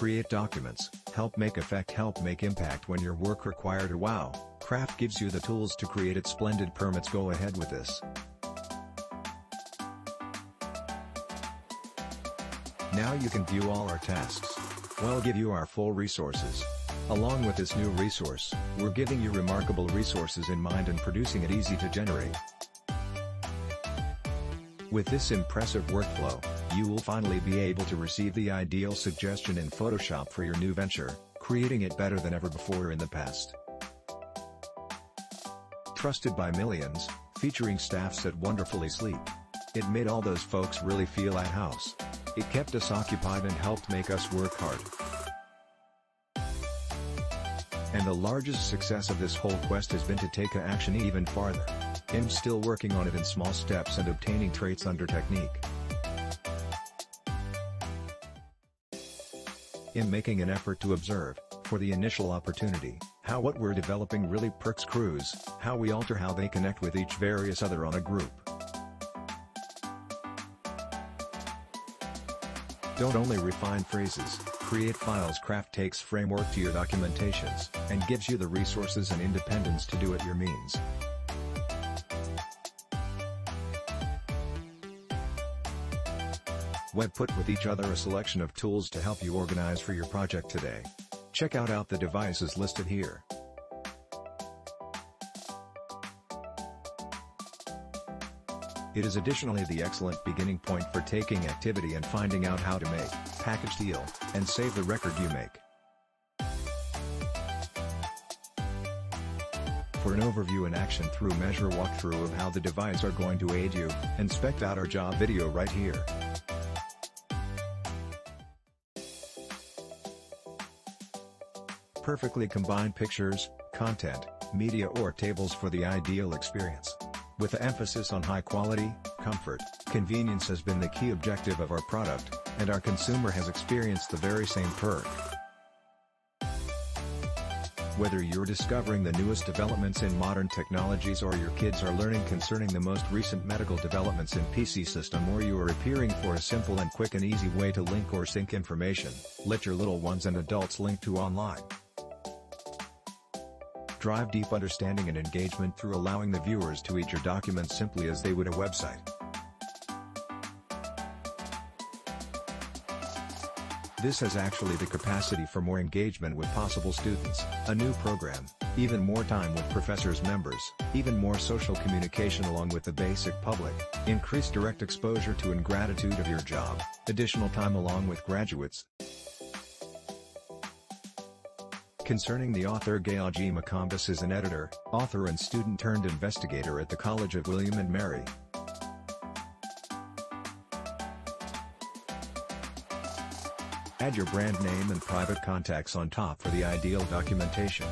create documents, help make effect, help make impact when your work required a wow. Craft gives you the tools to create it. Splendid permits, go ahead with this. Now you can view all our tasks. We'll give you our full resources. Along with this new resource, we're giving you remarkable resources in mind and producing it easy to generate. With this impressive workflow, you will finally be able to receive the ideal suggestion in Photoshop for your new venture, creating it better than ever before in the past. Trusted by millions, featuring staffs that wonderfully sleep. It made all those folks really feel at house. It kept us occupied and helped make us work hard. And the largest success of this whole quest has been to take action even farther. I'm still working on it in small steps and obtaining traits under technique. I'm making an effort to observe, for the initial opportunity, how what we're developing really perks crews, how we alter how they connect with each various other on a group. Don't only refine phrases, create files. Craft takes framework to your documentations, and gives you the resources and independence to do at your means. Web put with each other a selection of tools to help you organize for your project today. Check out the devices listed here. It is additionally the excellent beginning point for taking activity and finding out how to make, package, deal, and save the record you make. For an overview and action through measure walkthrough of how the device are going to aid you, inspect out our job video right here. Perfectly combine pictures, content, media or tables for the ideal experience. With the emphasis on high quality, comfort, convenience has been the key objective of our product, and our consumer has experienced the very same perk. Whether you're discovering the newest developments in modern technologies or your kids are learning concerning the most recent medical developments in PC system, or you are appearing for a simple and quick and easy way to link or sync information, let your little ones and adults link to online. Drive deep understanding and engagement through allowing the viewers to eat your documents simply as they would a website. This has actually the capacity for more engagement with possible students, a new program, even more time with professors members, even more social communication along with the basic public, increased direct exposure to and gratitude of your job, additional time along with graduates. Concerning the author, Gayagee Maccombis is an editor, author and student turned investigator at the College of William and Mary. Add your brand name and private contacts on top for the ideal documentation.